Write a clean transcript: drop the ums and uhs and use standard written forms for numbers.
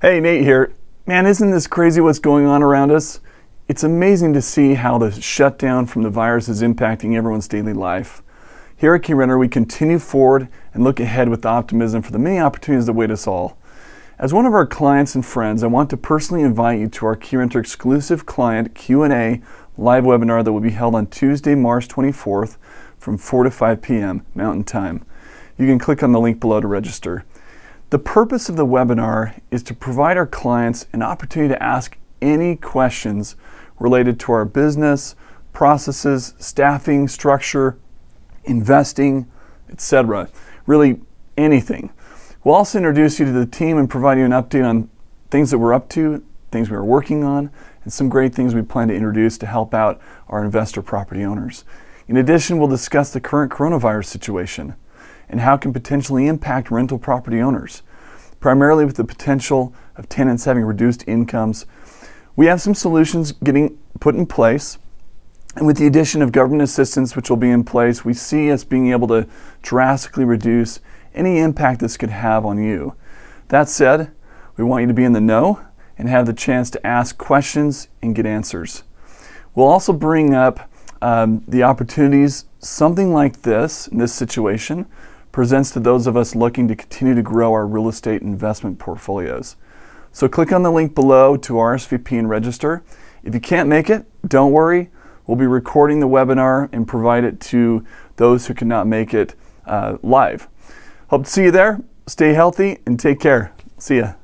Hey, Nate here. Man, isn't this crazy what's going on around us? It's amazing to see how the shutdown from the virus is impacting everyone's daily life. Here at KeyRenter, we continue forward and look ahead with optimism for the many opportunities that await us all. As one of our clients and friends, I want to personally invite you to our KeyRenter exclusive client Q&A live webinar that will be held on Tuesday, March 24th from 4 to 5 p.m. Mountain Time. You can click on the link below to register. The purpose of the webinar is to provide our clients an opportunity to ask any questions related to our business, processes, staffing, structure, investing, etc. Really anything. We'll also introduce you to the team and provide you an update on things that we're up to, things we are working on, and some great things we plan to introduce to help out our investor property owners. In addition, we'll discuss the current coronavirus situation and how it can potentially impact rental property owners, primarily with the potential of tenants having reduced incomes. We have some solutions getting put in place, and with the addition of government assistance which will be in place, we see us being able to drastically reduce any impact this could have on you. That said, we want you to be in the know and have the chance to ask questions and get answers. We'll also bring up the opportunities something like this, in this situation, presents to those of us looking to continue to grow our real estate investment portfolios. So click on the link below to RSVP and register. If you can't make it, don't worry. We'll be recording the webinar and provide it to those who cannot make it live. Hope to see you there. Stay healthy and take care. See ya.